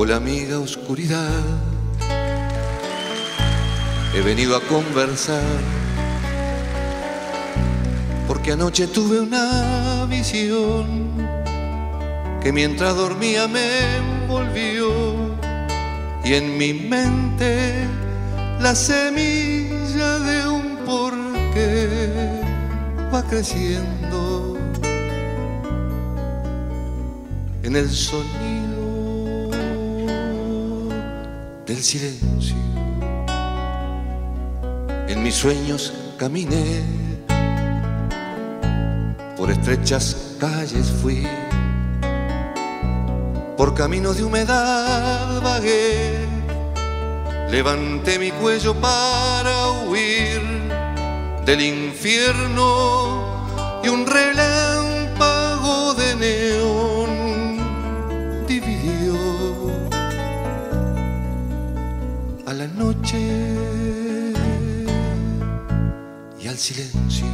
o la amiga oscuridad. He venido a conversar porque anoche tuve una visión que mientras dormía me envolvió, y en mi mente la semilla de un porqué va creciendo en el sonido del silencio. En mis sueños caminé, por estrechas calles fui, por caminos de humedad vagué, levanté mi cuello para huir del infierno y un relámpago de neón dividió a la noche y al silencio.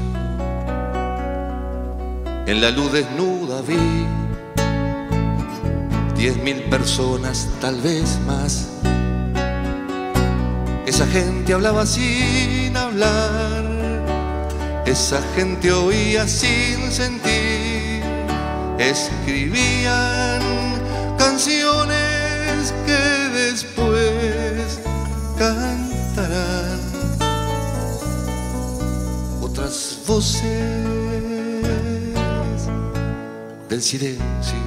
En la luz desnuda vi 10.000 personas, tal vez más. Esa gente hablaba sin hablar, esa gente oía sin sentir, escribían canciones que después cantarán otras voces del silencio.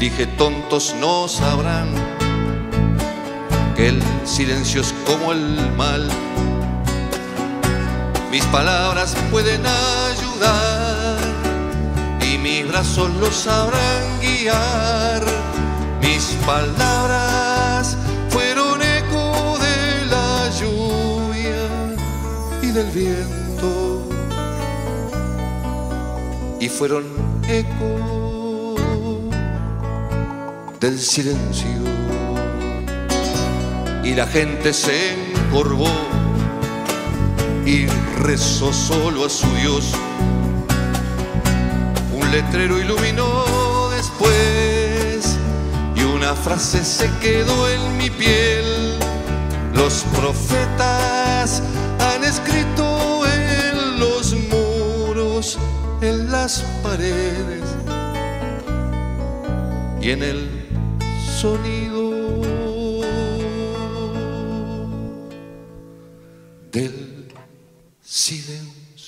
Dije, tontos no sabrán que el silencio es como el mal. Mis palabras pueden ayudar y mis brazos los sabrán guiar. Mis palabras fueron eco de la lluvia y del viento, y fueron eco del silencio. Y la gente se encorvó y rezó solo a su Dios. Un letrero iluminó después y una frase se quedó en mi piel: los profetas han escrito en los muros, en las paredes y en el sonido del silencio.